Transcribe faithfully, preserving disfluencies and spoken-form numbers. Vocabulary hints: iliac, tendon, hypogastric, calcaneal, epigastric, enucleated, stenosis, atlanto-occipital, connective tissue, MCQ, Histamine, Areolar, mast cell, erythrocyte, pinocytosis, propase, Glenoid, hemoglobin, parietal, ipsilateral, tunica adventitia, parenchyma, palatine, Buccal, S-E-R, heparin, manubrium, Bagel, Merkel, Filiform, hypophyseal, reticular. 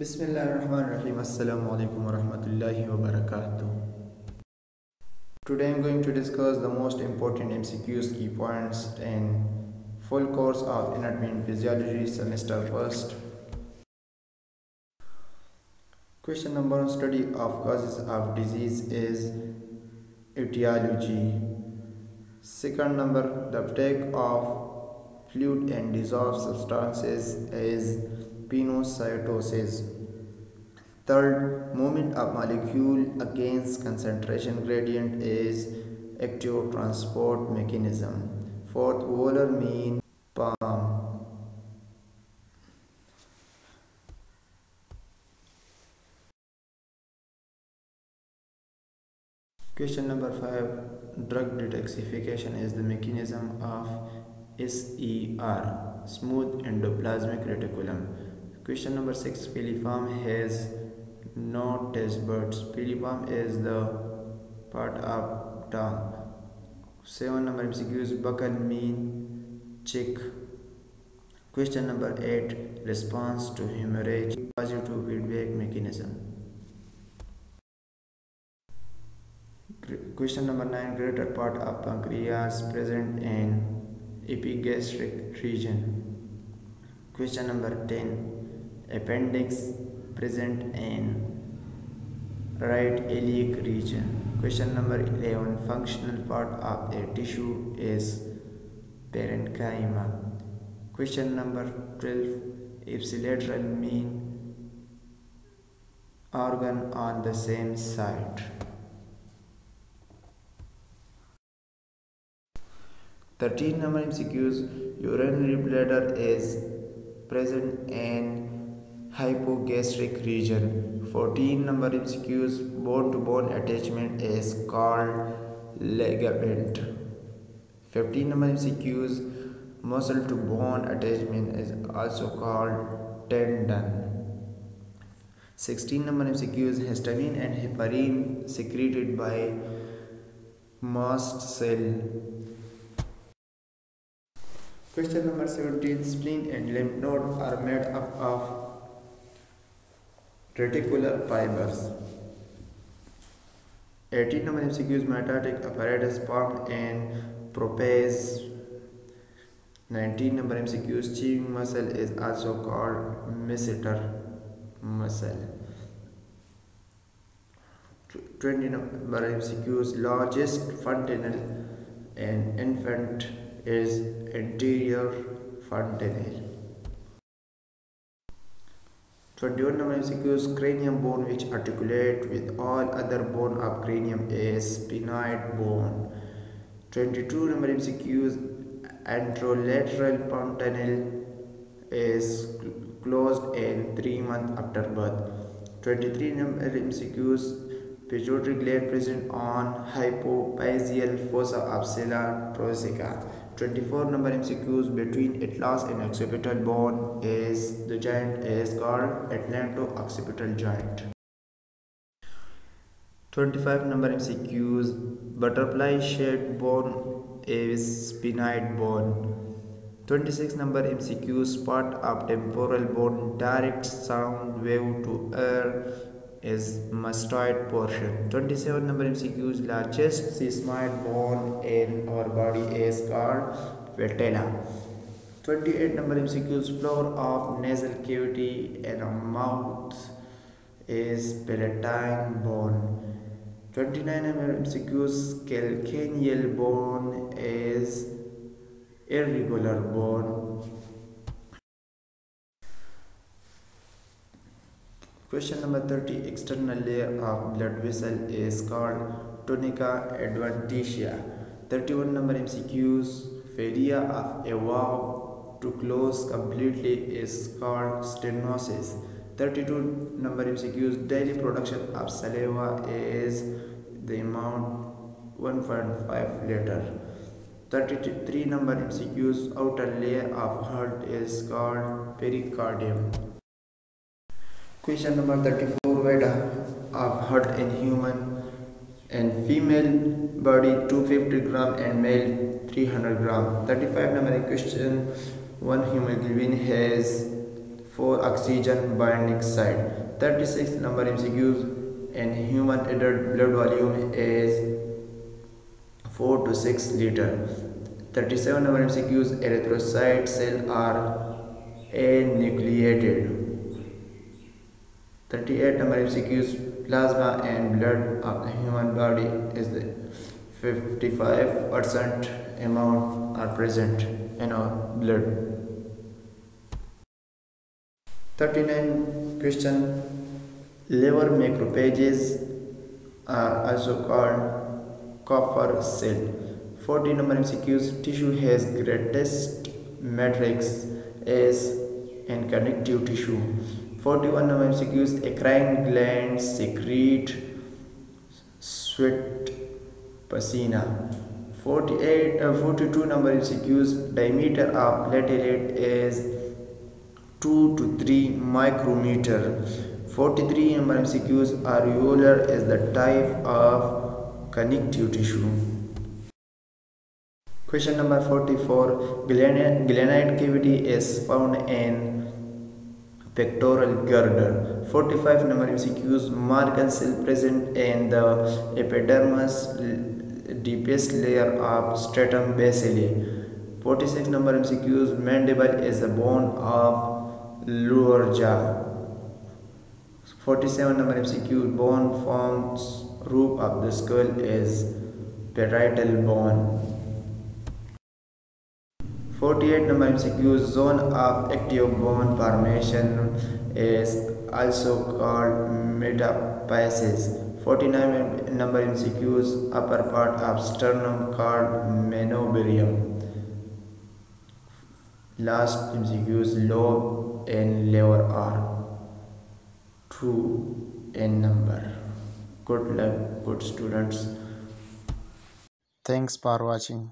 Bismillahirrahmanirrahim. Assalamu alaikum warahmatullahi wabarakatuh. Today I am going to discuss the most important M C Qs, key points and full course of anatomy and physiology, semester first. Question number one, study of causes of disease is etiology. Second number, the uptake of fluid and dissolved substances is pinocytosis. Third, movement of molecule against concentration gradient is active transport mechanism. Fourth, volar mean palm. Question number five, drug detoxification is the mechanism of S E R, smooth endoplasmic reticulum. Question number six, Filiform has no taste buds. Filiform is the part of tongue. Seven number M C Qs, Buccal mean cheek. Question number eight, response to hemorrhage, positive feedback mechanism. Question number nine, greater part of pancreas present in epigastric region. Question number ten, appendix present in right iliac region. Question number eleven, functional part of a tissue is parenchyma. Question number twelve, ipsilateral mean organ on the same side. thirteen number M C Qs, urinary bladder is present in hypogastric region. fourteen number M C Qs, bone to bone attachment is called ligament. fifteen number M C Qs, muscle to bone attachment is also called tendon. sixteen number M C Qs, histamine and heparin secreted by mast cell. Question number seventeen, spleen and lymph node are made up of reticular fibers. eighteen number M C Qs, mitotic apparatus formed in propase. nineteen number M C Qs, chewing muscle is also called masseter muscle. twenty number M C Qs, largest fontanel in infant is anterior fontanel. twenty-one number M C Qs, cranium bone which articulate with all other bone of cranium is sphenoid bone. twenty-two number M C Qs, anterolateral fontanel is closed in three months after birth. twenty-three number M C Qs, pituitary gland present on hypophyseal fossa of sella prosica. twenty-four number M C Qs, between atlas and occipital bone is the joint is called atlanto-occipital joint. twenty-five number M C Qs, butterfly shaped bone is sphenoid bone. twenty-six number M C Qs, part of temporal bone direct sound wave to air is mastoid portion. twenty-seven number M C Qs, largest sesamoid bone in our body is called patella. twenty-eight number M C Qs, floor of nasal cavity and a mouth is palatine bone. twenty-nine number M C Qs, calcaneal bone is irregular bone. Question number thirty, external layer of blood vessel is called tunica adventitia. thirty-one number M C Qs, failure of a valve to close completely is called stenosis. thirty-two number M C Qs, daily production of saliva is the amount one point five liter. thirty-three number M C Qs, outer layer of heart is called pericardium. Question number thirty-four, weight of heart in human and female body two hundred fifty gram and male three hundred gram. thirty-five number question, one hemoglobin has for oxygen binding site. thirty-six number M C Qs in human adult blood volume is four to six liter. thirty-seven number M C Qs, erythrocyte cell are enucleated. thirty-eight number M C Qs, plasma and blood of the human body is the fifty-five percent amount are present in our blood. thirty-nine question, liver macrophages are also called Kupffer cell. forty number M C Qs, tissue has greatest matrix as in connective tissue. forty-one number M C Qs, acrine glands secrete sweat pacina. forty-eight, uh, forty-two number M C Qs, diameter of platelet is two to three micrometer. forty-three number M C Qs, areolar is the type of connective tissue. Question number forty-four, glenoid cavity is found in pectoral girder. forty-five number M C Qs, Merkel cell present in the epidermis, deepest layer of stratum basilae. forty-six number M C Qs, mandible is the bone of lower jaw. forty-seven number M C Q, bone forms roof of the skull is parietal bone. forty-eight number M C Qs, zone of active bone formation is also called metaphysis. forty-nine number M C Qs, upper part of sternum called manubrium. Last M C Qs, lobe and liver are two in number. Good luck, good students. Thanks for watching.